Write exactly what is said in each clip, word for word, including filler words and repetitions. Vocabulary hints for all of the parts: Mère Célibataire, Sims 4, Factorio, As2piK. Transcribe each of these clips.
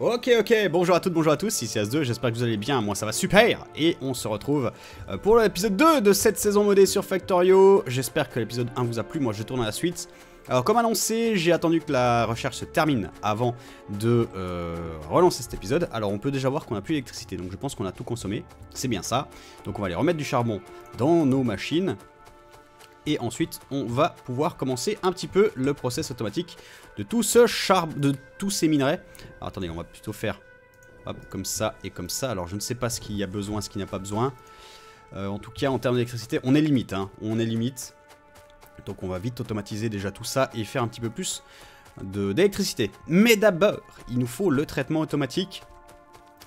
Ok ok, bonjour à toutes, bonjour à tous, ici As deux, j'espère que vous allez bien, moi ça va super. Et on se retrouve pour l'épisode deux de cette saison modée sur Factorio. J'espère que l'épisode un vous a plu, moi je tourne à la suite. Alors comme annoncé, j'ai attendu que la recherche se termine avant de euh, relancer cet épisode. Alors on peut déjà voir qu'on n'a plus d'électricité, donc je pense qu'on a tout consommé, c'est bien ça. Donc on va aller remettre du charbon dans nos machines. Et ensuite, on va pouvoir commencer un petit peu le process automatique de tout ce charbon, de tous ces minerais. Alors, attendez, on va plutôt faire hop, comme ça et comme ça. Alors, je ne sais pas ce qu'il y a besoin, ce qu'il n'y a pas besoin. Euh, en tout cas, en termes d'électricité, on est limite. Hein, on est limite. Donc, on va vite automatiser déjà tout ça et faire un petit peu plus d'électricité. Mais d'abord, il nous faut le traitement automatique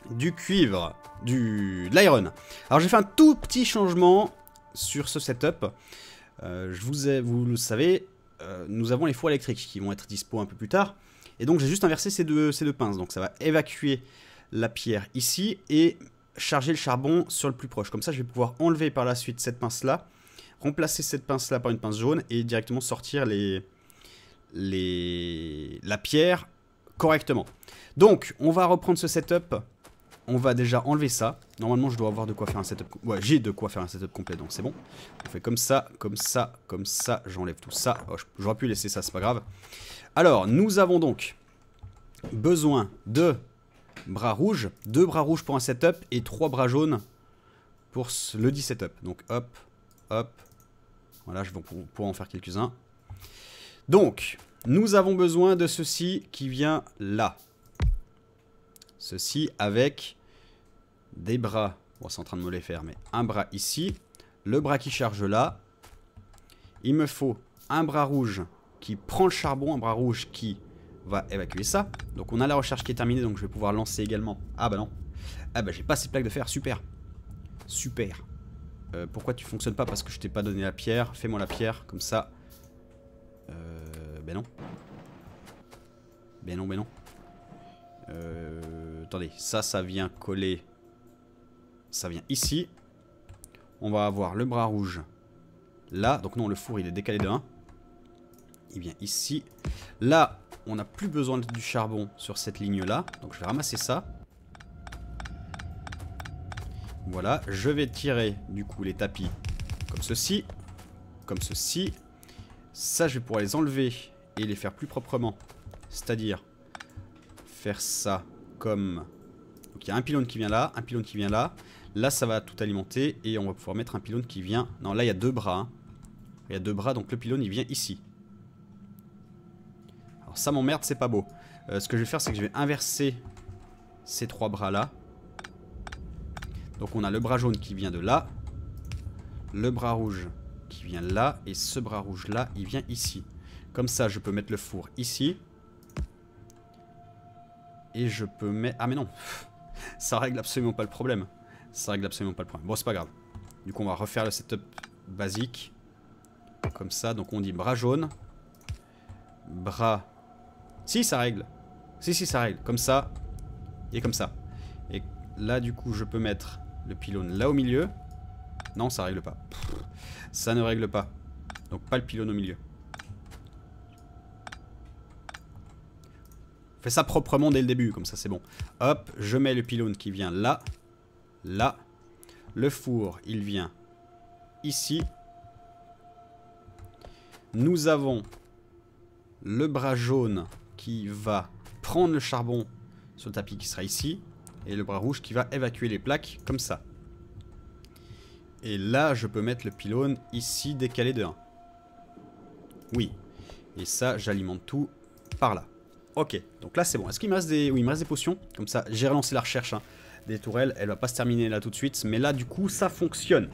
du cuivre, du, de l'iron. Alors, j'ai fait un tout petit changement sur ce setup. Euh, je vous, ai, vous le savez, euh, nous avons les fours électriques qui vont être dispo un peu plus tard. Et donc j'ai juste inversé ces deux, ces deux pinces. Donc ça va évacuer la pierre ici et charger le charbon sur le plus proche. Comme ça je vais pouvoir enlever par la suite cette pince là, remplacer cette pince là par une pince jaune et directement sortir les, les, la pierre correctement. Donc on va reprendre ce setup. On va déjà enlever ça. Normalement, je dois avoir de quoi faire un setup. Ouais, j'ai de quoi faire un setup complet, donc c'est bon. On fait comme ça, comme ça, comme ça. J'enlève tout ça. Oh, j'aurais pu laisser ça, c'est pas grave. Alors, nous avons donc besoin de bras rouges. Deux bras rouges pour un setup et trois bras jaunes pour le dit setup. Donc, hop, hop. Voilà, je vais pouvoir en faire quelques-uns. Donc, nous avons besoin de ceci qui vient là. Ceci avec des bras, bon c'est en train de me les faire, mais un bras ici, le bras qui charge là, il me faut un bras rouge qui prend le charbon, un bras rouge qui va évacuer ça, donc on a la recherche qui est terminée, donc je vais pouvoir lancer également, ah bah non, ah bah j'ai pas ces plaques de fer, super, super, euh, pourquoi tu fonctionnes pas, parce que je t'ai pas donné la pierre, fais-moi la pierre, comme ça, euh, ben non, ben non, ben non, Euh, attendez, ça, ça vient coller. Ça vient ici. On va avoir le bras rouge là. Donc non, le four il est décalé de un. Il vient ici. Là, on n'a plus besoin du charbon sur cette ligne là. Donc je vais ramasser ça. Voilà, je vais tirer du coup les tapis comme ceci. Comme ceci. Ça, je vais pouvoir les enlever et les faire plus proprement. C'est-à-dire... faire ça comme... Donc il y a un pylône qui vient là, un pylône qui vient là. Là ça va tout alimenter et on va pouvoir mettre un pylône qui vient... Non là il y a deux bras. Hein. Il y a deux bras donc le pylône il vient ici. Alors ça m'emmerde, c'est pas beau. Euh, ce que je vais faire c'est que je vais inverser ces trois bras là. Donc on a le bras jaune qui vient de là. Le bras rouge qui vient là. Et ce bras rouge là il vient ici. Comme ça je peux mettre le four ici. Et je peux mettre... Ah mais non, ça règle absolument pas le problème. Ça règle absolument pas le problème. Bon, c'est pas grave. Du coup, on va refaire le setup basique. Comme ça, donc on dit bras jaune. Bras... Si, ça règle. Si, si, ça règle. Comme ça. Et comme ça. Et là, du coup, je peux mettre le pylône là au milieu. Non, ça règle pas. Ça ne règle pas. Donc pas le pylône au milieu. Fais ça proprement dès le début, comme ça c'est bon. Hop, je mets le pylône qui vient là, là. Le four, il vient ici. Nous avons le bras jaune qui va prendre le charbon sur le tapis qui sera ici. Et le bras rouge qui va évacuer les plaques, comme ça. Et là, je peux mettre le pylône ici, décalé de un. Oui. Et ça, j'alimente tout par là. Ok, donc là c'est bon. Est-ce qu'il me reste des... Oui, il me reste des potions. Comme ça, j'ai relancé la recherche hein, des tourelles. Elle va pas se terminer là tout de suite. Mais là, du coup, ça fonctionne.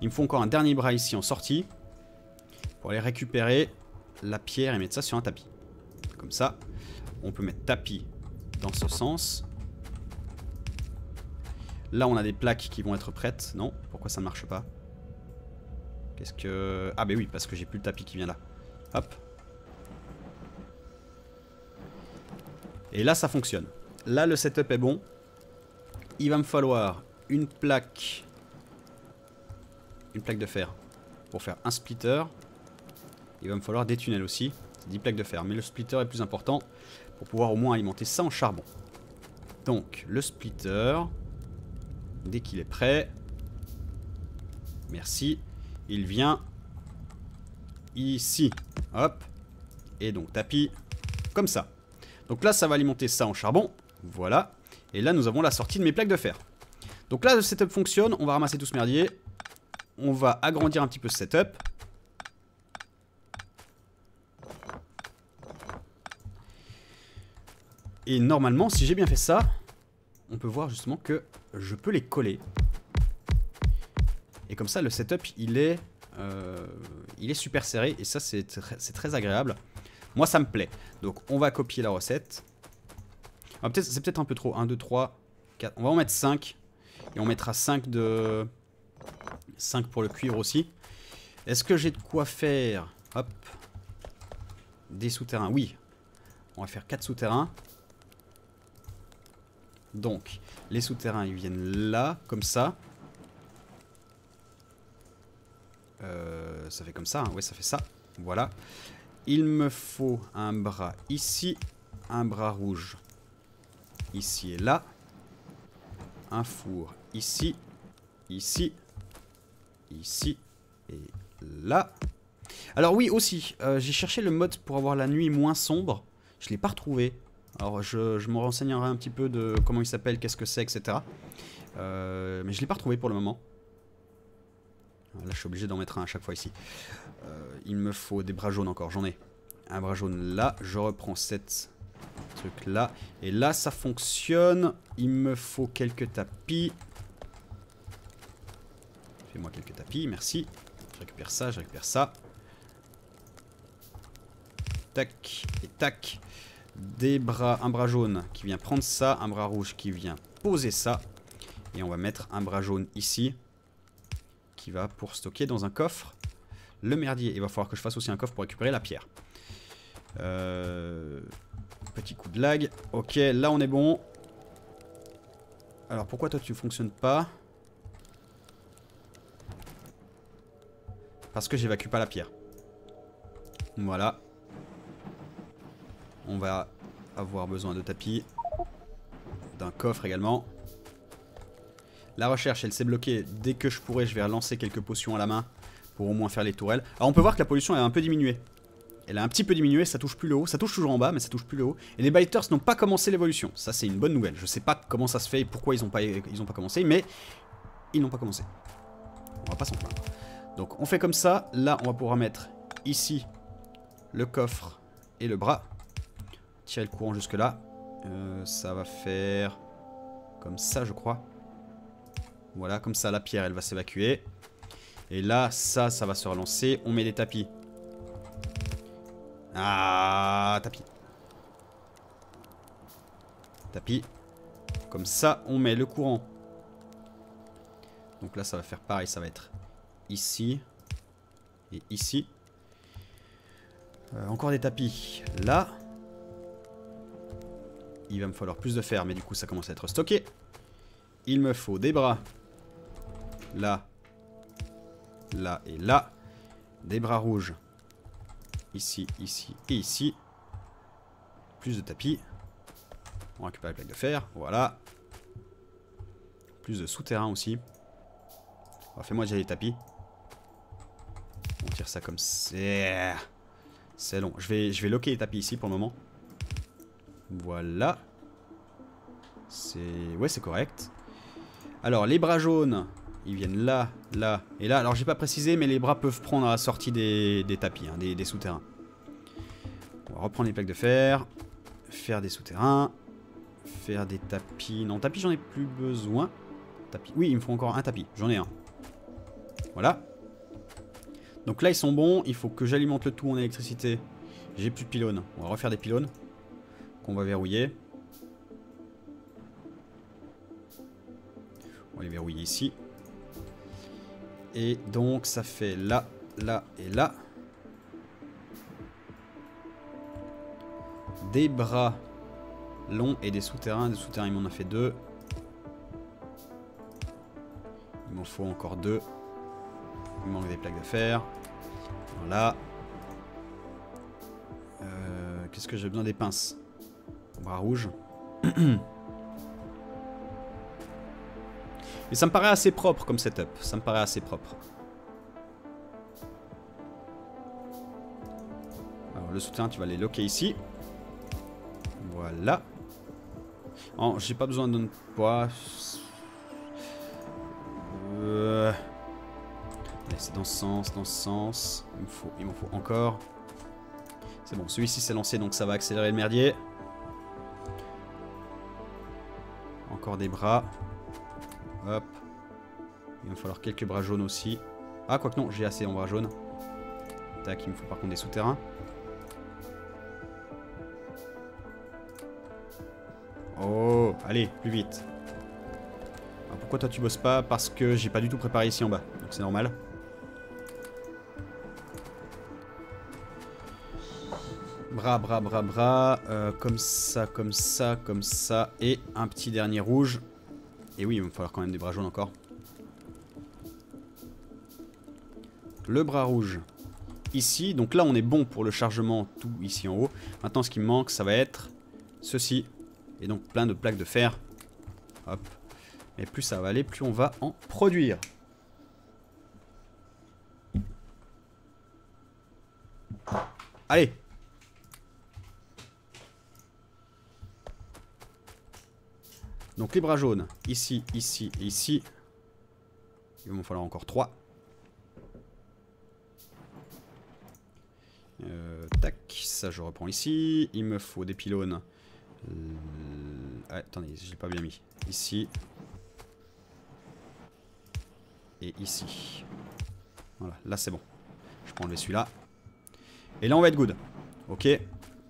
Il me faut encore un dernier bras ici en sortie. Pour aller récupérer la pierre et mettre ça sur un tapis. Comme ça, on peut mettre tapis dans ce sens. Là, on a des plaques qui vont être prêtes. Non, pourquoi ça ne marche pas? Qu'est-ce que... Ah ben oui, parce que j'ai plus le tapis qui vient là. Hop. Et là ça fonctionne. Là le setup est bon. Il va me falloir une plaque. Une plaque de fer. Pour faire un splitter. Il va me falloir des tunnels aussi. dix plaques de fer. Mais le splitter est plus important. Pour pouvoir au moins alimenter ça en charbon. Donc, le splitter, dès qu'il est prêt, merci, il vient ici. Hop. Et donc, tapis, comme ça. Donc là, ça va alimenter ça en charbon. Voilà. Et là, nous avons la sortie de mes plaques de fer. Donc là, le setup fonctionne. On va ramasser tout ce merdier. On va agrandir un petit peu ce setup. Et normalement, si j'ai bien fait ça, on peut voir justement que je peux les coller. Et comme ça, le setup, il est, euh, il est super serré. Et ça, c'est tr- c'est très agréable. Moi, ça me plaît. Donc, on va copier la recette. Ah, peut-être, c'est peut-être un peu trop. un, deux, trois, quatre. On va en mettre cinq. Et on mettra cinq de... cinq pour le cuivre aussi. Est-ce que j'ai de quoi faire? Hop. Des souterrains. Oui. On va faire quatre souterrains. Donc, les souterrains, ils viennent là, comme ça. Euh, ça fait comme ça. Hein. Ouais, ça fait ça. Voilà. Il me faut un bras ici, un bras rouge ici et là, un four ici, ici, ici et là. Alors oui aussi, euh, j'ai cherché le mode pour avoir la nuit moins sombre, je ne l'ai pas retrouvé. Alors je, je me renseignerai un petit peu de comment il s'appelle, qu'est-ce que c'est, et cetera. Euh, mais je ne l'ai pas retrouvé pour le moment. Là je suis obligé d'en mettre un à chaque fois ici. Euh, il me faut des bras jaunes encore, j'en ai. Un bras jaune là, je reprends cette truc là. Et là ça fonctionne, il me faut quelques tapis. Fais-moi quelques tapis, merci. Je récupère ça, je récupère ça. Tac et tac. Des bras, un bras jaune qui vient prendre ça, un bras rouge qui vient poser ça. Et on va mettre un bras jaune ici. Qui va pour stocker dans un coffre le merdier. Il va falloir que je fasse aussi un coffre pour récupérer la pierre. Euh, petit coup de lag. Ok, là on est bon. Alors pourquoi toi tu ne fonctionnes pas? Parce que j'évacue pas la pierre. Voilà. On va avoir besoin de tapis. D'un coffre également. La recherche, elle s'est bloquée. Dès que je pourrai, je vais relancer quelques potions à la main pour au moins faire les tourelles. Alors on peut voir que la pollution, elle a un peu diminué. Elle a un petit peu diminué, ça touche plus le haut. Ça touche toujours en bas, mais ça touche plus le haut. Et les biters n'ont pas commencé l'évolution. Ça, c'est une bonne nouvelle. Je sais pas comment ça se fait et pourquoi ils n'ont pas, ils ont pas commencé, mais ils n'ont pas commencé. On va pas s'en plaindre. Donc on fait comme ça. Là, on va pouvoir mettre ici le coffre et le bras. Tirer le courant jusque là. Euh, ça va faire comme ça, je crois. Voilà, comme ça, la pierre, elle va s'évacuer. Et là, ça, ça va se relancer. On met des tapis. Ah, tapis. Tapis. Comme ça, on met le courant. Donc là, ça va faire pareil. Ça va être ici. Et ici. Euh, encore des tapis. Là. Il va me falloir plus de fer, mais du coup, ça commence à être stocké. Il me faut des bras. Là, là et là. Des bras rouges. Ici, ici et ici. Plus de tapis. On récupère la plaque de fer. Voilà. Plus de souterrain aussi. Oh, fais-moi déjà les tapis. On tire ça comme c'est. C'est long. Je vais, je vais loquer les tapis ici pour le moment. Voilà. C'est. Ouais, c'est correct. Alors, les bras jaunes. Ils viennent là, là et là. Alors j'ai pas précisé, mais les bras peuvent prendre à la sortie des, des tapis, hein, des, des souterrains. On va reprendre les plaques de fer. Faire des souterrains. Faire des tapis. Non, tapis j'en ai plus besoin. Tapis. Oui, il me faut encore un tapis. J'en ai un. Voilà. Donc là ils sont bons. Il faut que j'alimente le tout en électricité. J'ai plus de pylônes. On va refaire des pylônes. Qu'on va verrouiller. On va les verrouiller ici. Et donc ça fait là, là et là. Des bras longs et des souterrains. Des souterrains, il m'en a fait deux. Il m'en faut encore deux. Il manque des plaques de fer. Voilà. Euh, Qu'est-ce que j'ai besoin des pinces? Bras rouges. Mais ça me paraît assez propre comme setup. Ça me paraît assez propre. Alors le soutien, tu vas les loquer ici. Voilà. Oh, j'ai pas besoin d'un poids. Euh... C'est dans ce sens, dans ce sens. Il m'en faut, il m'en faut encore. C'est bon, celui-ci s'est lancé, donc ça va accélérer le merdier. Encore des bras. Hop. Il va me falloir quelques bras jaunes aussi. Ah, quoique non, j'ai assez en bras jaunes. Tac, il me faut par contre des souterrains. Oh, allez, plus vite. Alors, pourquoi toi tu bosses pas? Parce que j'ai pas du tout préparé ici en bas, donc c'est normal. Bras, bras, bras, bras, euh, comme ça, comme ça, comme ça, et un petit dernier rouge. Et oui, il va me falloir quand même des bras jaunes encore. Le bras rouge, ici, donc là on est bon pour le chargement, tout ici en haut. Maintenant ce qui me manque, ça va être ceci, et donc plein de plaques de fer. Hop, et plus ça va aller, plus on va en produire. Allez! Donc les bras jaunes, ici, ici et ici. Il va m'en falloir encore trois. Euh, tac, ça je reprends ici. Il me faut des pylônes. Euh, ah, attendez, je l'ai pas bien mis. Ici. Et ici. Voilà, là c'est bon. Je peux enlever celui-là. Et là on va être good. Ok,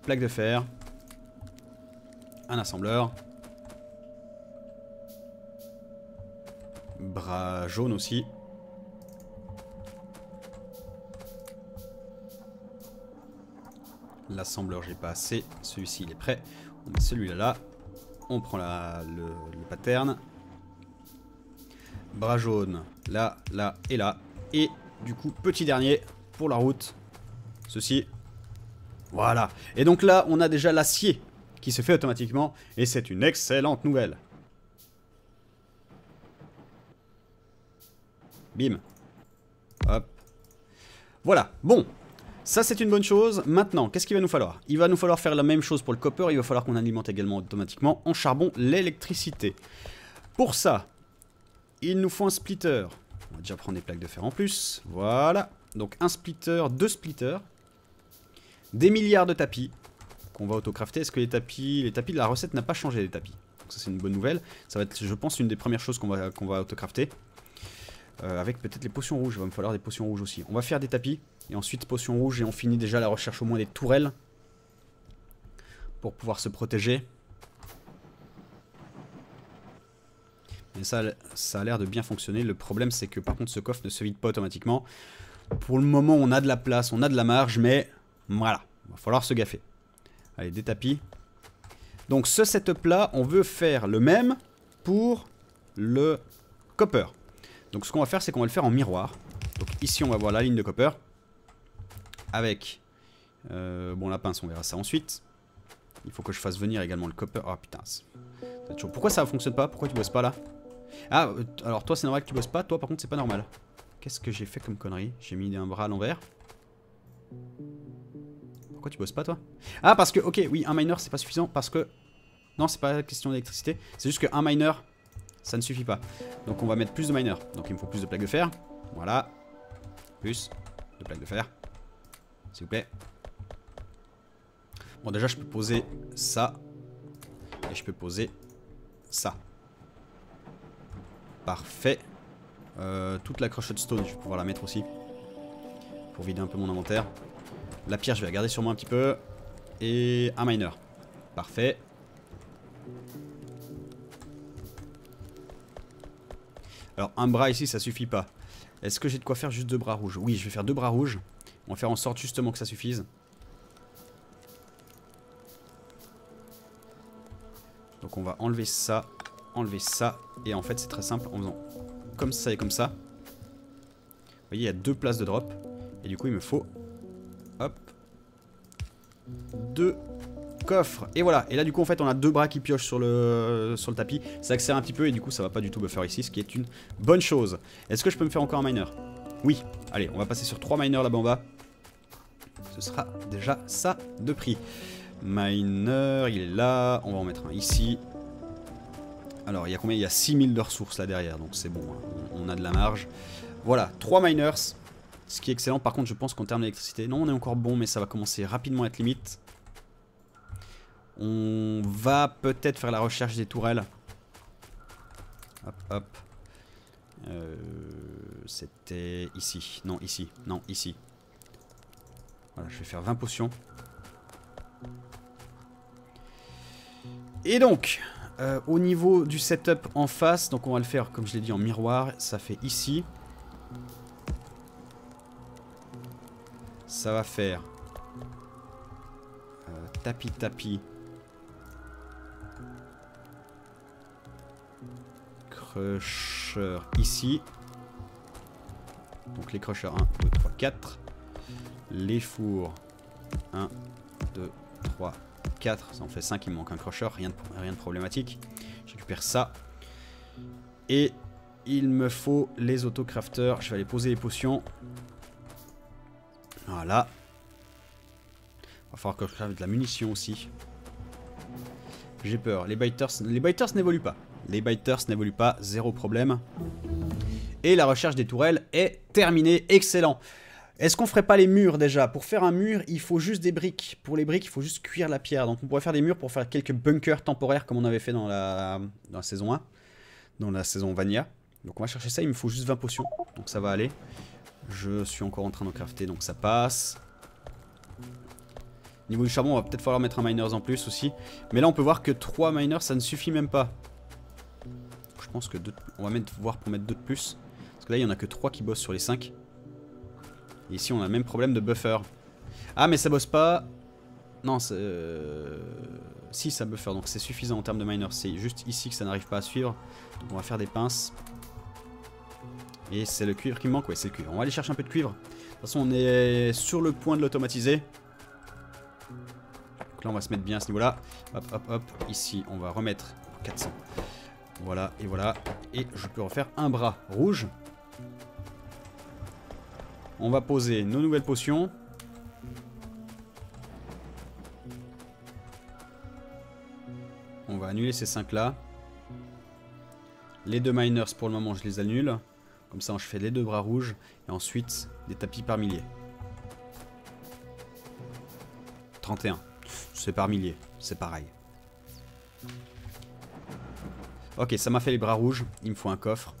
plaque de fer. Un assembleur. Bras jaune aussi. L'assembleur, j'ai pas assez. Celui-ci, il est prêt. On met celui-là là. On prend la, le, le pattern. Bras jaune, là, là et là. Et du coup, petit dernier pour la route. Ceci. Voilà. Et donc là, on a déjà l'acier qui se fait automatiquement. Et c'est une excellente nouvelle. Bim. Hop. Voilà. Bon. Ça, c'est une bonne chose. Maintenant, qu'est-ce qu'il va nous falloir? Il va nous falloir faire la même chose pour le copper. Il va falloir qu'on alimente également automatiquement en charbon l'électricité. Pour ça, il nous faut un splitter. On va déjà prendre des plaques de fer en plus. Voilà. Donc, un splitter, deux splitters. Des milliards de tapis qu'on va autocrafter. Est-ce que les tapis, les tapis de la recette n'a pas changé les tapis? Donc, ça, c'est une bonne nouvelle. Ça va être, je pense, une des premières choses qu'on va, qu'on va autocrafter. Euh, avec peut-être les potions rouges, il va me falloir des potions rouges aussi. On va faire des tapis, et ensuite potions rouges, et on finit déjà la recherche au moins des tourelles. Pour pouvoir se protéger. Mais ça, ça a l'air de bien fonctionner. Le problème, c'est que par contre, ce coffre ne se vide pas automatiquement. Pour le moment, on a de la place, on a de la marge, mais voilà, il va falloir se gaffer. Allez, des tapis. Donc ce setup-là, on veut faire le même pour le copper. Donc ce qu'on va faire, c'est qu'on va le faire en miroir. Donc ici, on va voir la ligne de copper. Avec, euh, bon, la pince, on verra ça ensuite. Il faut que je fasse venir également le copper. Ah, putain. Pourquoi ça ne fonctionne pas? Pourquoi tu bosses pas là? Ah, alors toi, c'est normal que tu bosses pas. Toi, par contre, c'est pas normal. Qu'est-ce que j'ai fait comme connerie? J'ai mis un bras à l'envers. Pourquoi tu bosses pas, toi? Ah, parce que, ok, oui, un miner, c'est pas suffisant. Parce que, non, c'est pas question d'électricité. C'est juste qu'un miner... ça ne suffit pas. Donc on va mettre plus de miners. Donc il me faut plus de plaques de fer. Voilà. Plus de plaques de fer. S'il vous plaît. Bon, déjà je peux poser ça. Et je peux poser ça. Parfait. Euh, toute la crushed stone, je vais pouvoir la mettre aussi. Pour vider un peu mon inventaire. La pierre, je vais la garder sur moi un petit peu. Et un miner. Parfait. Alors un bras ici ça suffit pas. Est-ce que j'ai de quoi faire juste deux bras rouges? Oui, je vais faire deux bras rouges. On va faire en sorte justement que ça suffise. Donc on va enlever ça, enlever ça. Et en fait c'est très simple en faisant comme ça et comme ça. Vous voyez il y a deux places de drop. Et du coup il me faut hop, deux coffre. Et voilà, et là du coup en fait on a deux bras qui piochent sur le, sur le tapis, ça accélère un petit peu et du coup ça va pas du tout buffer ici, ce qui est une bonne chose. Est-ce que je peux me faire encore un miner? Oui, allez, on va passer sur trois miners là-bas en bas. Ce sera déjà ça de prix. Miner, il est là, on va en mettre un ici. Alors il y a combien? Il y a six mille de ressources là derrière, donc c'est bon, hein. On a de la marge. Voilà, trois miners, ce qui est excellent. Par contre je pense qu'en termes d'électricité, non on est encore bon, mais ça va commencer rapidement à être limite. On va peut-être faire la recherche des tourelles. Hop hop. Euh, C'était ici, non ici, non ici. Voilà, je vais faire vingt potions. Et donc, euh, au niveau du setup en face, donc on va le faire comme je l'ai dit en miroir, ça fait ici. Ça va faire euh, tapis tapis. Crusher ici. Donc les crushers un, deux, trois, quatre. Les fours un, deux, trois, quatre. Ça en fait cinq, il me manque un crusher, rien de, rien de problématique. Je récupère ça. Et il me faut les autocrafters. Je vais aller poser les potions. Voilà. Va falloir que je crave de la munition aussi. J'ai peur. Les biters, les biters n'évoluent pas. Les biters n'évoluent pas, zéro problème. Et la recherche des tourelles est terminée. Excellent. Est-ce qu'on ferait pas les murs déjà? Pour faire un mur, il faut juste des briques. Pour les briques, il faut juste cuire la pierre. Donc on pourrait faire des murs pour faire quelques bunkers temporaires comme on avait fait dans la, dans la saison un. Dans la saison Vanilla. Donc on va chercher ça, il me faut juste vingt potions. Donc ça va aller. Je suis encore en train de crafter, donc ça passe. Niveau du charbon, on va peut-être falloir mettre un miners en plus aussi. Mais là, on peut voir que trois miners, ça ne suffit même pas. Je pense que deux, on va mettre, voir pour mettre deux de plus. Parce que là, il n'y en a que trois qui bossent sur les cinq. Et ici, on a le même problème de buffer. Ah, mais ça bosse pas. Non, c'est... Euh... Si, ça buffer, donc c'est suffisant en termes de miners. C'est juste ici que ça n'arrive pas à suivre. Donc on va faire des pinces. Et c'est le cuivre qui me manque, ouais c'est le cuivre. On va aller chercher un peu de cuivre. De toute façon on est sur le point de l'automatiser. Donc là on va se mettre bien à ce niveau là. Hop hop hop, ici on va remettre quatre cents. Voilà et voilà. Et je peux refaire un bras rouge. On va poser nos nouvelles potions. On va annuler ces cinq là. Les deux miners pour le moment je les annule. Comme ça, je fais les deux bras rouges et ensuite des tapis par milliers. trente et un. C'est par milliers. C'est pareil. Ok, ça m'a fait les bras rouges. Il me faut un coffre.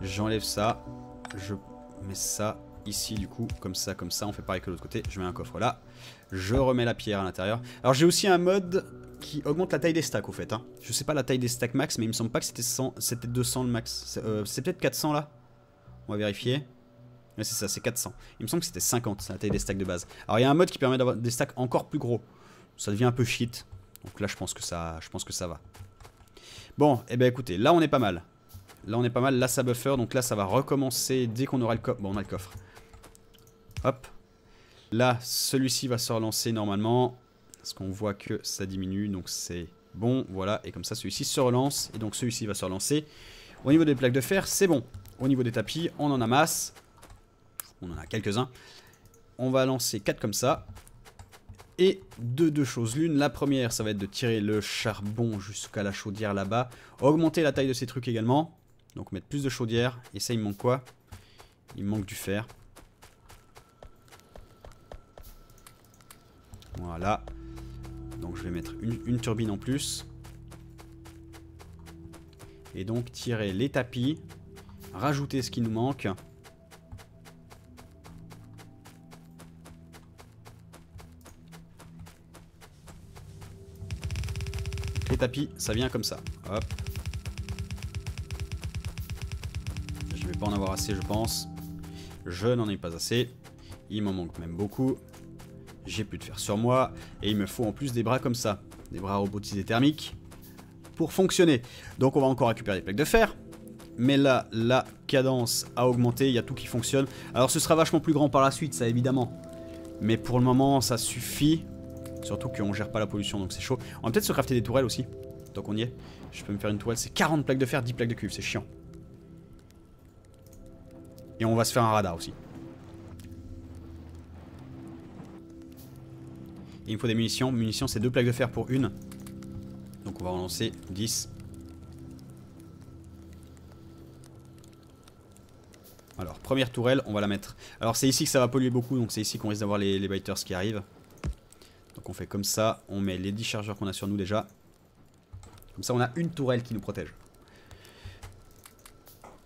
J'enlève ça. Je mets ça ici, du coup. Comme ça, comme ça. On fait pareil que l'autre côté. Je mets un coffre là. Je remets la pierre à l'intérieur. Alors, j'ai aussi un mode qui augmente la taille des stacks au fait. Hein. Je sais pas la taille des stacks max, mais il me semble pas que c'était deux cents le max. C'est euh, peut-être quatre cents là. On va vérifier. Mais c'est ça, c'est quatre cents. Il me semble que c'était cinquante, la taille des stacks de base. Alors il y a un mode qui permet d'avoir des stacks encore plus gros. Ça devient un peu shit. Donc là je pense que ça, je pense que ça va. Bon, et eh ben écoutez, là on est pas mal. Là on est pas mal, là ça buffer, donc là ça va recommencer dès qu'on aura le coffre. Bon, on a le coffre. Hop. Là, celui-ci va se relancer normalement. Parce qu'on voit que ça diminue, donc c'est bon, voilà, et comme ça celui-ci se relance, et donc celui-ci va se relancer. Au niveau des plaques de fer, c'est bon. Au niveau des tapis, on en amasse. On en a quelques-uns. On va lancer quatre comme ça. Et de deux choses l'une, la première, ça va être de tirer le charbon jusqu'à la chaudière là-bas. Augmenter la taille de ces trucs également. Donc mettre plus de chaudière, et ça il me manque quoi? Il me manque du fer. Voilà. Donc je vais mettre une, une turbine en plus. Et donc tirer les tapis. Rajouter ce qui nous manque. Les tapis, ça vient comme ça. Hop. Je vais pas en avoir assez je pense. Je n'en ai pas assez. Il m'en manque même beaucoup. J'ai plus de fer sur moi et il me faut en plus des bras comme ça, des bras robotisés thermiques pour fonctionner. Donc on va encore récupérer des plaques de fer, mais là la cadence a augmenté, il y a tout qui fonctionne. Alors ce sera vachement plus grand par la suite ça évidemment, mais pour le moment ça suffit. Surtout qu'on gère pas la pollution, donc c'est chaud. On va peut-être se crafter des tourelles aussi. Donc on y est. Je peux me faire une tourelle, c'est quarante plaques de fer, dix plaques de cuivre, c'est chiant. Et on va se faire un radar aussi. Et il me faut des munitions. Munitions, c'est deux plaques de fer pour une. Donc on va en lancer dix. Alors, première tourelle, on va la mettre. Alors, c'est ici que ça va polluer beaucoup, donc c'est ici qu'on risque d'avoir les, les biters qui arrivent. Donc, on fait comme ça, on met les dix chargeurs qu'on a sur nous déjà. Comme ça, on a une tourelle qui nous protège.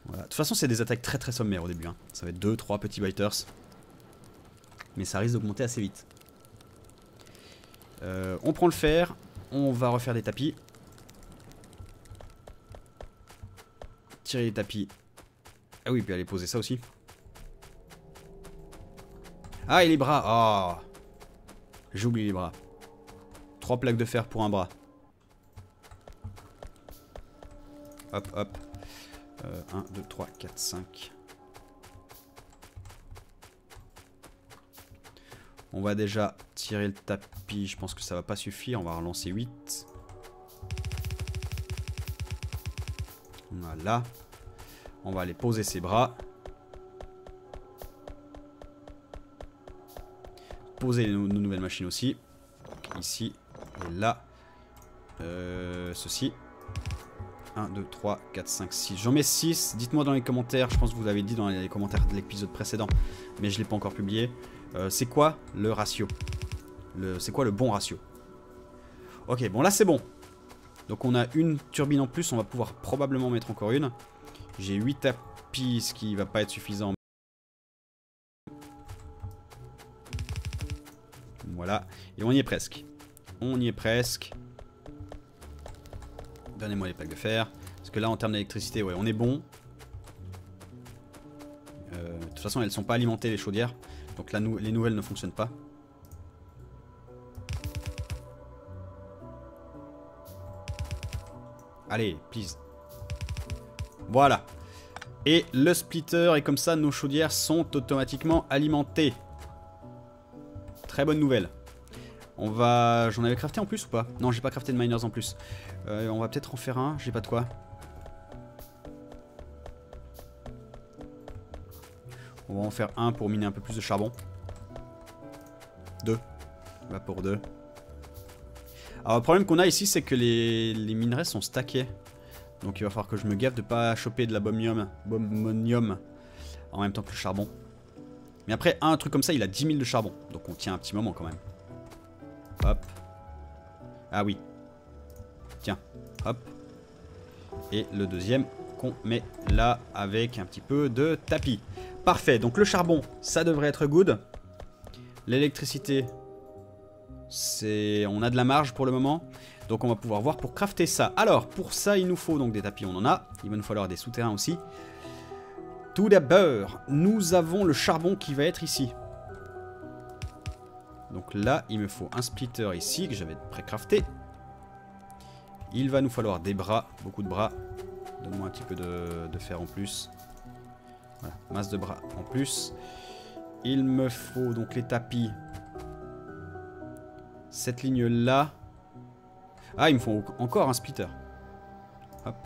Voilà. De toute façon, c'est des attaques très très sommaires au début, hein. Ça va être deux, trois petits biters. Mais ça risque d'augmenter assez vite. Euh, on prend le fer, on va refaire des tapis. Tirer les tapis. Ah oui, puis aller poser ça aussi. Ah, et les bras. Oh, j'oublie les bras. Trois plaques de fer pour un bras. Hop, hop. Euh, un, deux, trois, quatre, cinq. On va déjà tirer le tapis. Je pense que ça va pas suffire. On va relancer huit. Voilà. On va aller poser ses bras. Poser nos, nos nouvelles machines aussi. Ici et là. Euh, ceci. un, deux, trois, quatre, cinq, six. J'en mets six. Dites-moi dans les commentaires. Je pense que vous l'avez dit dans les commentaires de l'épisode précédent. Mais je ne l'ai pas encore publié. Euh, c'est quoi le ratio? C'est quoi le bon ratio? Ok, bon là c'est bon. Donc on a une turbine en plus. On va pouvoir probablement mettre encore une. J'ai huit tapis, ce qui va pas être suffisant. Voilà. Et on y est presque. On y est presque. Donnez-moi les plaques de fer. Parce que là, en termes d'électricité, ouais, on est bon. Euh, de toute façon, elles sont pas alimentées, les chaudières. Donc là, les nouvelles ne fonctionnent pas. Allez, please. Voilà. Et le splitter, et comme ça nos chaudières sont automatiquement alimentées. Très bonne nouvelle. On va... J'en avais crafté en plus ou pas? Non, j'ai pas crafté de miners en plus. Euh, on va peut-être en faire un, j'ai pas de quoi. On va en faire un pour miner un peu plus de charbon. Deux. On va pour deux. Alors le problème qu'on a ici, c'est que les... les minerais sont stackés. Donc il va falloir que je me gaffe de pas choper de l'abomonium en même temps que le charbon. Mais après un truc comme ça, il a dix mille de charbon. Donc on tient un petit moment quand même. Hop. Ah oui. Tiens. Hop. Et le deuxième qu'on met là avec un petit peu de tapis. Parfait. Donc le charbon, ça devrait être good. L'électricité, c'est... on a de la marge pour le moment. Donc on va pouvoir voir pour crafter ça. Alors pour ça il nous faut donc des tapis, on en a. Il va nous falloir des souterrains aussi. Tout d'abord, nous avons le charbon qui va être ici. Donc là il me faut un splitter ici que j'avais pré-crafté. Il va nous falloir des bras, beaucoup de bras. Donne-moi un petit peu de, de fer en plus. Voilà, masse de bras en plus. Il me faut donc les tapis. Cette ligne là. Ah, ils me font encore un splitter. Hop.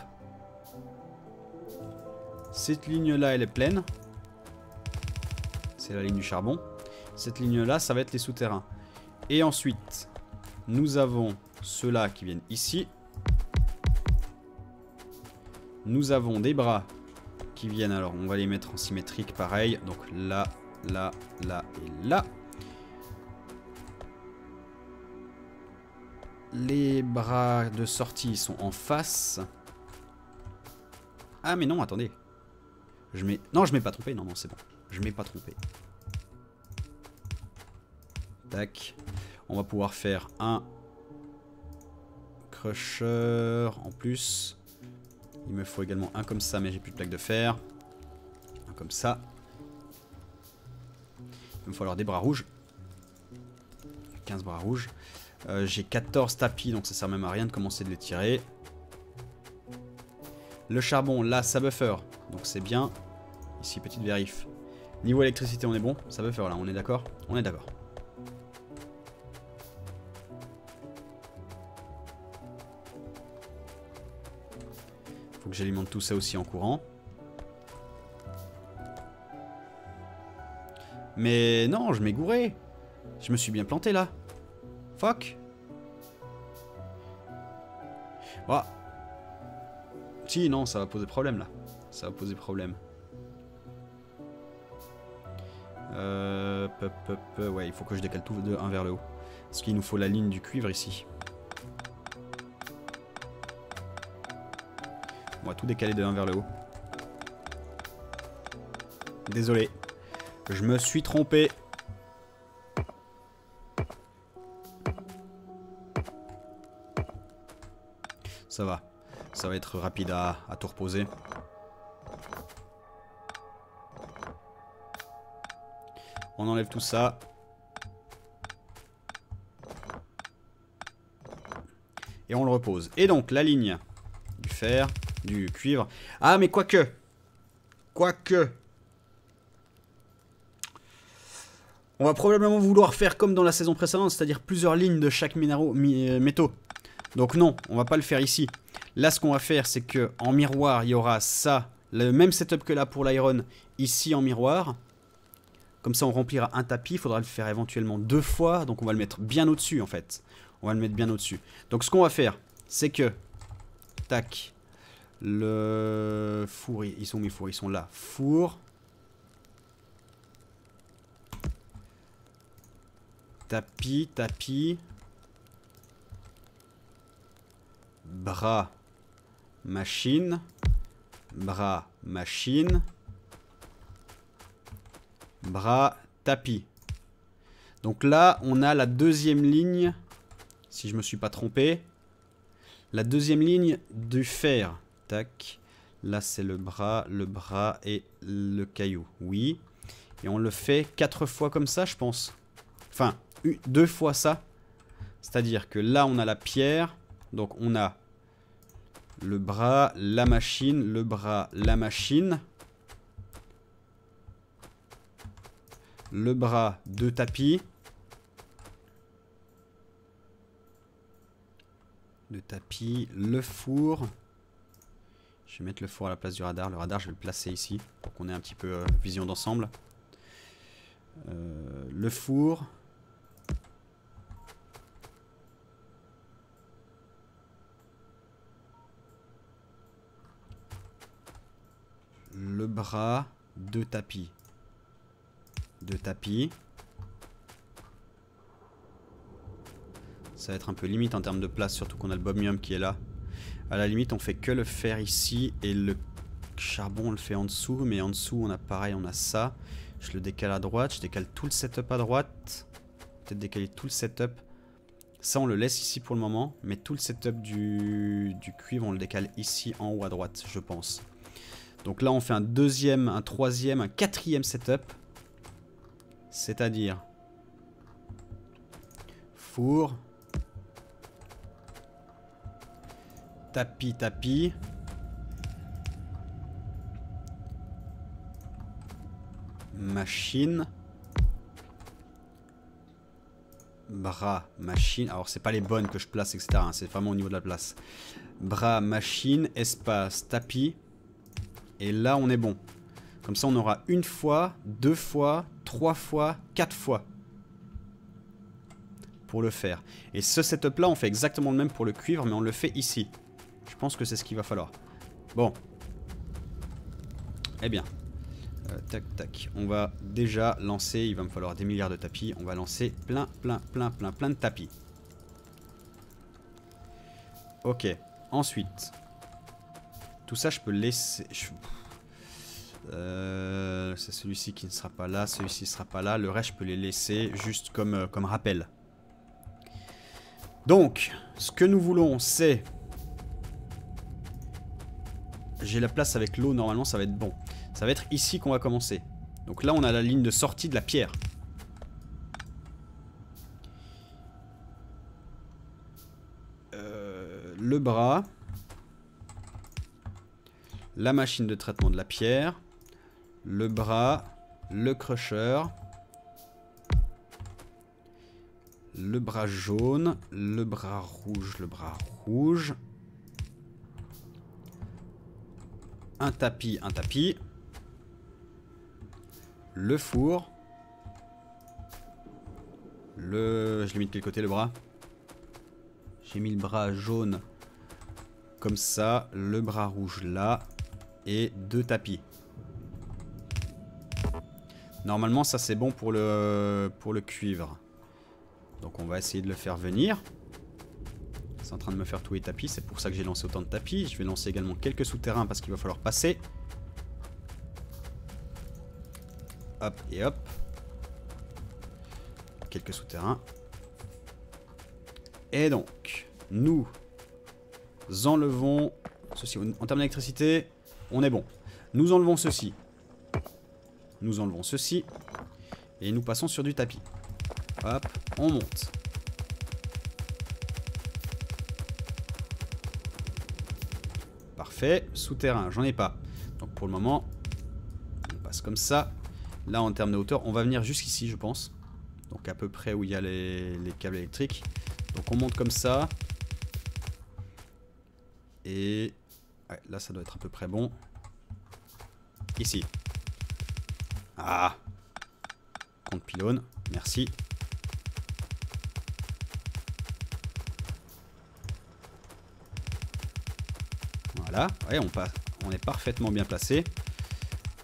Cette ligne-là, elle est pleine. C'est la ligne du charbon. Cette ligne-là, ça va être les souterrains. Et ensuite, nous avons ceux-là qui viennent ici. Nous avons des bras qui viennent. Alors, on va les mettre en symétrique, pareil. Donc là, là, là et là. Les bras de sortie sont en face. Ah mais non, attendez. Je mets... Non, je m'ai pas trompé. Non, non, c'est bon. Je m'ai pas trompé. Tac. On va pouvoir faire un crusher en plus. Il me faut également un comme ça, mais j'ai plus de plaque de fer. Un comme ça. Il va me falloir des bras rouges. quinze bras rouges. Euh, j'ai quatorze tapis, donc ça sert même à rien de commencer de les tirer. Le charbon, là, ça buffer. Donc c'est bien. Ici, petite vérif. Niveau électricité, on est bon. Ça buffer, là, on est d'accord? On est d'accord. Faut que j'alimente tout ça aussi en courant. Mais non, je m'ai gouré. Je me suis bien planté là. Fuck. Oh. Si, non, ça va poser problème là. Ça va poser problème. Euh, peu, peu, peu. Ouais, il faut que je décale tout de un vers le haut. Parce qu'il nous faut la ligne du cuivre ici. On va tout décaler de un vers le haut. Désolé. Je me suis trompé. Ça va. Ça va être rapide à, à tout reposer. On enlève tout ça. Et on le repose. Et donc la ligne du fer, du cuivre. Ah mais quoique. Quoique. On va probablement vouloir faire comme dans la saison précédente, c'est-à-dire plusieurs lignes de chaque minéraux, mi- métaux. Donc non, on va pas le faire ici. Là, ce qu'on va faire, c'est que en miroir, il y aura ça, le même setup que là pour l'iron, ici en miroir. Comme ça, on remplira un tapis. Il faudra le faire éventuellement deux fois. Donc on va le mettre bien au-dessus, en fait. On va le mettre bien au-dessus. Donc ce qu'on va faire, c'est que... Tac. Le four, ils sont où mes fours? Ils sont là. Four. Tapis, tapis. Bras, machine, bras, machine, bras, tapis. Donc là, on a la deuxième ligne, si je me suis pas trompé, la deuxième ligne du fer. Tac, là c'est le bras, le bras et le caillou. Oui, et on le fait quatre fois comme ça, je pense. Enfin, deux fois ça. C'est-à-dire que là, on a la pierre. Donc on a le bras, la machine, le bras, la machine, le bras, deux tapis, deux tapis, le four. Je vais mettre le four à la place du radar. Le radar, je vais le placer ici pour qu'on ait un petit peu euh, vision d'ensemble. Euh, le four. Le bras, deux tapis. Deux tapis. Ça va être un peu limite en termes de place, surtout qu'on a le bobmium qui est là. À la limite, on fait que le fer ici et le charbon, on le fait en dessous. Mais en dessous, on a pareil, on a ça. Je le décale à droite, je décale tout le setup à droite. Peut-être décaler tout le setup. Ça, on le laisse ici pour le moment. Mais tout le setup du, du cuivre, on le décale ici en haut à droite, je pense. Donc là, on fait un deuxième, un troisième, un quatrième setup. C'est-à-dire... Four. Tapis, tapis. Machine. Bras, machine. Alors, c'est pas les bonnes que je place, et cetera. C'est vraiment au niveau de la place. Bras, machine, espace, tapis. Et là, on est bon. Comme ça, on aura une fois, deux fois, trois fois, quatre fois. Pour le faire. Et ce setup-là, on fait exactement le même pour le cuivre, mais on le fait ici. Je pense que c'est ce qu'il va falloir. Bon. Eh bien. Euh, tac, tac. On va déjà lancer, il va me falloir des milliards de tapis. On va lancer plein, plein, plein, plein, plein de tapis. Ok. Ensuite... Tout ça, je peux laisser... Je... Euh, c'est celui-ci qui ne sera pas là, celui-ci ne sera pas là. Le reste, je peux les laisser juste comme, euh, comme rappel. Donc, ce que nous voulons, c'est... J'ai la place avec l'eau, normalement, ça va être bon. Ça va être ici qu'on va commencer. Donc là, on a la ligne de sortie de la pierre. Euh, le bras... La machine de traitement de la pierre, le bras, le crusher, le bras jaune, le bras rouge, le bras rouge, un tapis, un tapis. Le four. Le... Je l'ai mis de quel côté le bras? J'ai mis le bras jaune comme ça, le bras rouge là, et deux tapis. Normalement ça c'est bon pour le, pour le cuivre. Donc on va essayer de le faire venir. C'est en train de me faire tous les tapis, c'est pour ça que j'ai lancé autant de tapis. Je vais lancer également quelques souterrains parce qu'il va falloir passer. Hop et hop. Quelques souterrains. Et donc, nous enlevons ceci. En termes d'électricité, on est bon. Nous enlevons ceci. Nous enlevons ceci. Et nous passons sur du tapis. Hop, on monte. Parfait. Souterrain, j'en ai pas. Donc pour le moment, on passe comme ça. Là, en termes de hauteur, on va venir jusqu'ici, je pense. Donc à peu près où il y a les, les câbles électriques. Donc on monte comme ça. Et ouais, là ça doit être à peu près bon. Ici. Ah, compte pylône, merci. Voilà, ouais, on, passe, on est parfaitement bien placé.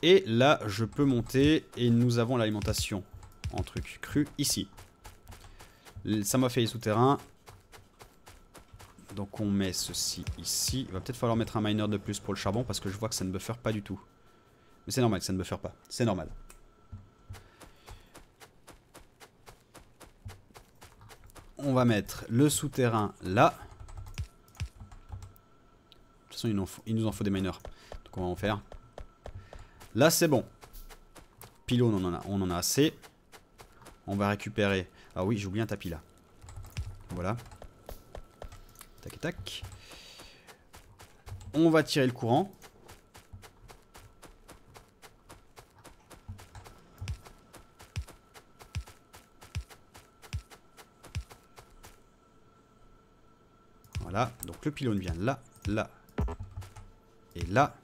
Et là je peux monter et nous avons l'alimentation en truc cru ici. Ça m'a fait les souterrains. Donc on met ceci ici. Il va peut-être falloir mettre un miner de plus pour le charbon parce que je vois que ça ne buffer pas du tout. Mais c'est normal que ça ne buffer pas. C'est normal. On va mettre le souterrain là. De toute façon il nous en faut, il nous en faut des miners. Donc on va en faire. Là c'est bon. Pylône on en a, on en a assez. On va récupérer... Ah oui, j'ai oublié un tapis là. Voilà. Tac et tac. On va tirer le courant. Voilà. Donc le pylône vient là, là et là.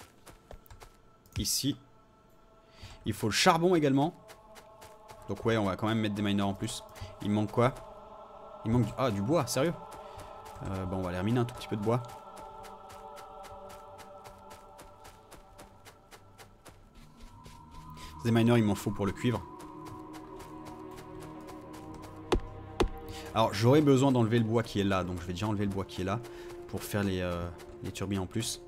Ici. Il faut le charbon également. Donc ouais, on va quand même mettre des miners en plus. Il manque quoi? Il manque du... Ah, du bois, sérieux? euh, Bon, on va aller reminer un tout petit peu de bois. Des miners, il m'en faut pour le cuivre. Alors, j'aurais besoin d'enlever le bois qui est là. Donc je vais déjà enlever le bois qui est là pour faire les, euh, les turbines en plus.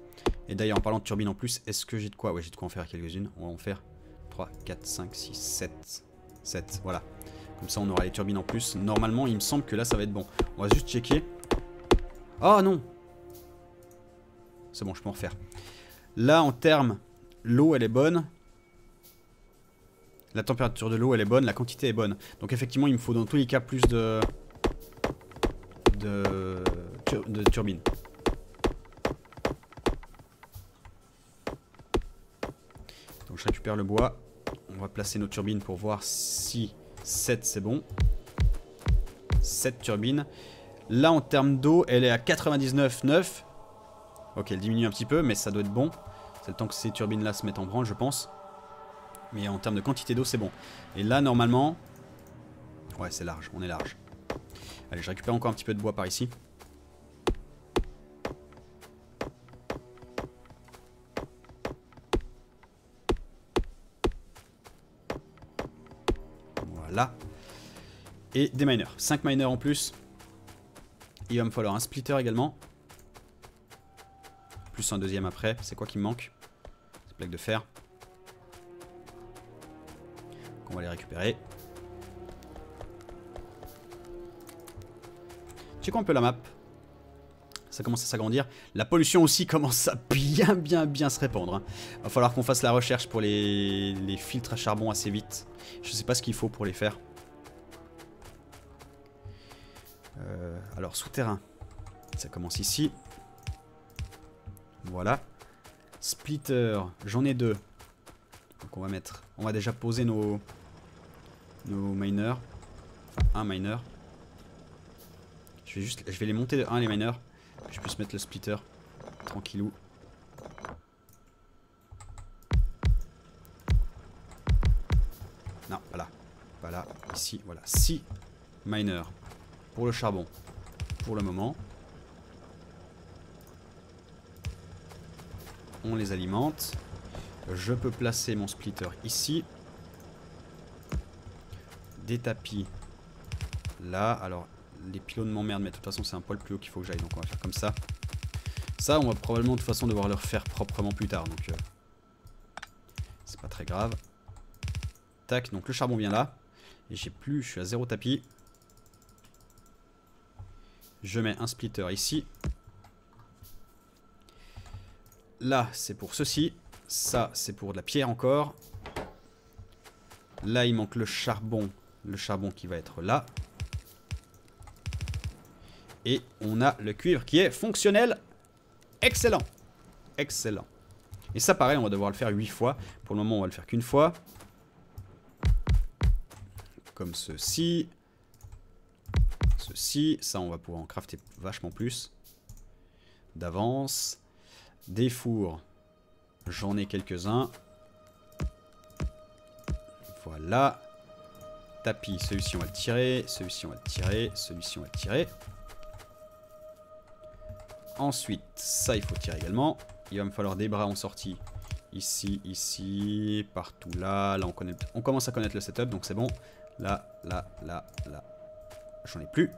Et d'ailleurs, en parlant de turbines en plus, est-ce que j'ai de quoi? Ouais, j'ai de quoi en faire quelques-unes. On va en faire trois, quatre, cinq, six, sept, sept, voilà. Comme ça on aura les turbines en plus. Normalement il me semble que là ça va être bon. On va juste checker. Oh non. C'est bon, je peux en refaire. Là en termes, l'eau elle est bonne. La température de l'eau elle est bonne. La quantité est bonne. Donc effectivement il me faut dans tous les cas plus de De, de turbines. Donc je récupère le bois. On va placer nos turbines pour voir si sept c'est bon. sept turbines. Là en termes d'eau elle est à quatre-vingt-dix-neuf virgule neuf. Ok, elle diminue un petit peu mais ça doit être bon. C'est le temps que ces turbines là se mettent en branle je pense. Mais en termes de quantité d'eau c'est bon. Et là normalement... Ouais c'est large, on est large. Allez, je récupère encore un petit peu de bois par ici. Là. Et des miners. cinq miners en plus. Il va me falloir un splitter également. Plus un deuxième après. C'est quoi qui me manque? Ces plaques de fer. Donc on va les récupérer. Checkons un peu la map. Ça commence à s'agrandir. La pollution aussi commence à bien bien bien se répandre. Hein. Va falloir qu'on fasse la recherche pour les, les filtres à charbon assez vite. Je sais pas ce qu'il faut pour les faire. Euh, alors souterrain. Ça commence ici. Voilà. Splitter. J'en ai deux. Donc on va mettre... On va déjà poser nos... Nos miners. Enfin un miner. Je vais juste... Je vais les monter de un les miners. Que je puisse mettre le splitter tranquillou. pas là, ici, voilà, six miners pour le charbon pour le moment. On les alimente. Je peux placer mon splitter ici. Des tapis là. Alors les pylônes m'emmerdent, mais de toute façon c'est un poil plus haut qu'il faut que j'aille, donc on va faire comme ça. Ça on va probablement de toute façon devoir le refaire proprement plus tard, donc euh, c'est pas très grave. Tac, donc le charbon vient là. Et j'ai plus, je suis à zéro tapis. Je mets un splitter ici. Là c'est pour ceci. Ça c'est pour de la pierre encore. Là il manque le charbon. Le charbon qui va être là. Et on a le cuivre qui est fonctionnel. Excellent. Excellent. Et ça pareil on va devoir le faire huit fois. Pour le moment on va le faire qu'une fois. Comme ceci. Ceci. Ça on va pouvoir en crafter vachement plus. D'avance. Des fours. J'en ai quelques-uns. Voilà. Tapis. Celui-ci on va le tirer. Celui-ci on va le tirer. Celui-ci on va le tirer. Ensuite, ça il faut tirer également. Il va me falloir des bras en sortie. Ici, ici, partout là. Là on, connaît, on commence à connaître le setup, donc c'est bon. Là, là, là, là. J'en ai plus.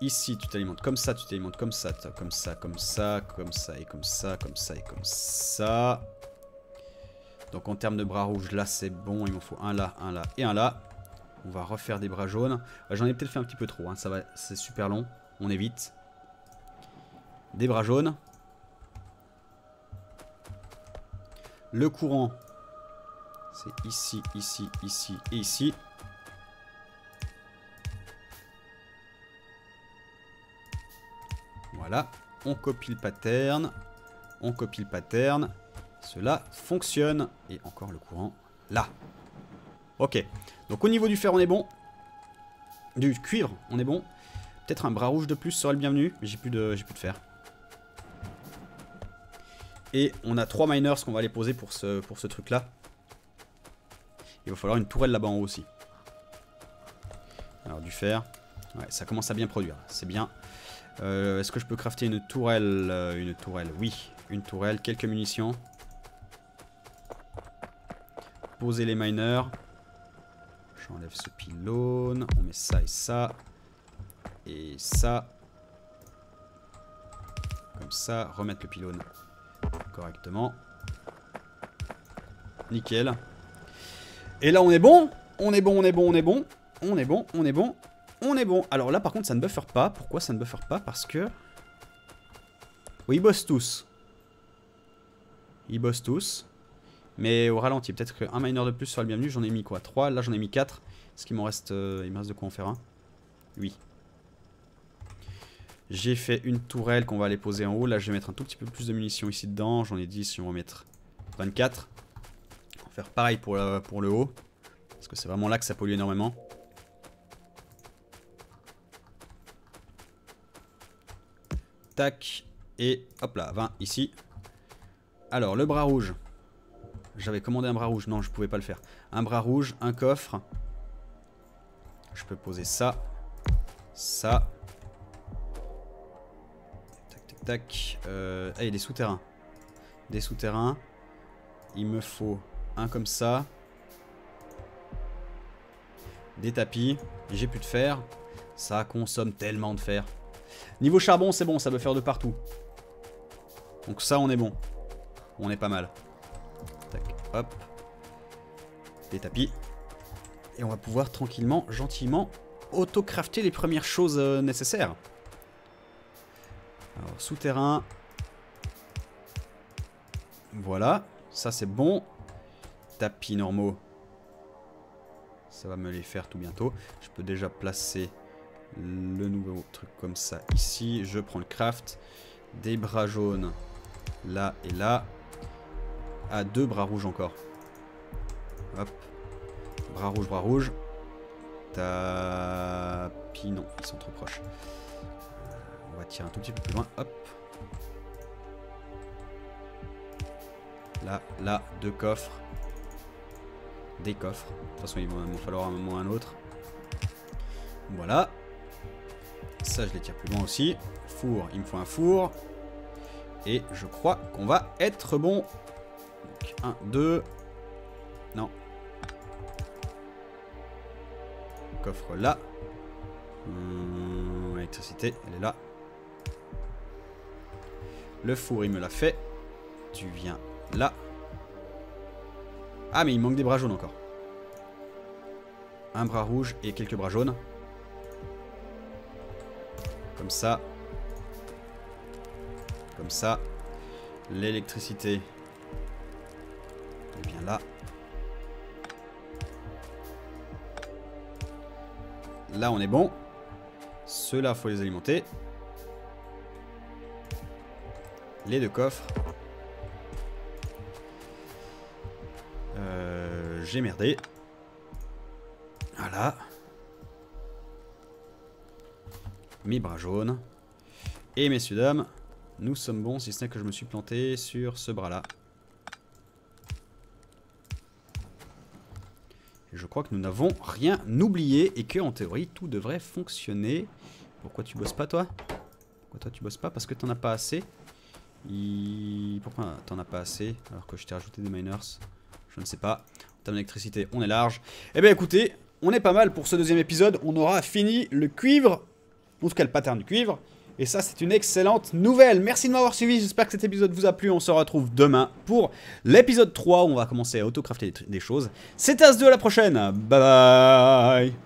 Ici, tu t'alimentes comme ça, tu t'alimentes comme ça, comme ça, comme ça, comme ça, et comme ça, comme ça, et comme ça. Donc en termes de bras rouges, là c'est bon. Il m'en faut un là, un là et un là. On va refaire des bras jaunes. J'en ai peut-être fait un petit peu trop, hein. Ça va, c'est super long. On évite. Des bras jaunes. Le courant. C'est ici, ici, ici et ici. Voilà. On copie le pattern. On copie le pattern. Cela fonctionne. Et encore le courant là. Ok. Donc au niveau du fer on est bon. Du cuivre on est bon. Peut-être un bras rouge de plus serait le bienvenu. Mais j'ai plus de, j'ai plus de fer. Et on a trois miners qu'on va aller poser pour ce, pour ce truc là. Il va falloir une tourelle là-bas en haut aussi. Alors du fer. Ouais, ça commence à bien produire. C'est bien. Euh, Est-ce que je peux crafter une tourelle euh, Une tourelle, oui. Une tourelle, quelques munitions. Poser les miners. J'enlève ce pylône. On met ça et ça. Et ça. Comme ça. Remettre le pylône correctement. Nickel. Et là on est bon. On est bon, on est bon, on est bon. On est bon, on est bon. On est bon. Alors là par contre ça ne buffer pas. Pourquoi ça ne buffer pas? Parce que... oui, ils bossent tous. Ils bossent tous. Mais au ralenti. Peut-être qu'un miner de plus sera le bienvenu. J'en ai mis quoi? trois. Là j'en ai mis quatre. Est-ce qu'il m'en reste... Euh, il me reste de quoi en faire un? Oui. J'ai fait une tourelle qu'on va aller poser en haut. Là je vais mettre un tout petit peu plus de munitions ici dedans. J'en ai dix, on va mettre vingt-quatre. On va faire pareil pour le, pour le haut. Parce que c'est vraiment là que ça pollue énormément. Tac. Et hop là, vingt ici. Alors le bras rouge. J'avais commandé un bras rouge. Non, je pouvais pas le faire. Un bras rouge, un coffre. Je peux poser ça. Ça. Tac, euh, ah, il y a des souterrains. Des souterrains. Il me faut un comme ça. Des tapis. J'ai plus de fer. Ça consomme tellement de fer. Niveau charbon, c'est bon. Ça peut faire de partout. Donc ça, on est bon. On est pas mal. Tac, hop. Des tapis. Et on va pouvoir tranquillement, gentiment, auto-crafter les premières choses euh, nécessaires. Alors, souterrain. Voilà. Ça, c'est bon. Tapis normaux. Ça va me les faire tout bientôt. Je peux déjà placer le nouveau truc comme ça ici. Je prends le craft. Des bras jaunes. Là et là. Ah, deux bras rouges encore. Hop. Bras rouge, bras rouge. Tapis. Non, ils sont trop proches. On va tirer un tout petit peu plus loin. Hop. Là, là, deux coffres. des coffres. De toute façon, il va m'en falloir un moment ou un autre. Voilà. Ça, je les tire plus loin aussi. Four, il me faut un four. Et je crois qu'on va être bon. Donc, un, deux. Non. Coffre là. Hum, électricité, elle est là. Le four, il me l'a fait. Tu viens là. Ah, mais il manque des bras jaunes encore. Un bras rouge et quelques bras jaunes. Comme ça. Comme ça. L'électricité. Elle vient là. Là, on est bon. Ceux-là, faut les alimenter. Les deux coffres. Euh, j'ai merdé. Voilà. Mes bras jaunes. Et messieurs, dames, nous sommes bons, si ce n'est que je me suis planté sur ce bras-là. Je crois que nous n'avons rien oublié et que en théorie tout devrait fonctionner. Pourquoi tu bosses pas toi? Pourquoi toi tu bosses pas? Parce que t'en as pas assez. Il... Pourquoi t'en as pas assez alors que je t'ai rajouté des miners? Je ne sais pas. En termes d'électricité, on est large. Eh bien écoutez, on est pas mal pour ce deuxième épisode. On aura fini le cuivre. En tout cas le pattern du cuivre. Et ça c'est une excellente nouvelle. Merci de m'avoir suivi, j'espère que cet épisode vous a plu. On se retrouve demain pour l'épisode trois où on va commencer à auto-crafter des choses. C'était As deux, à la prochaine. Bye bye.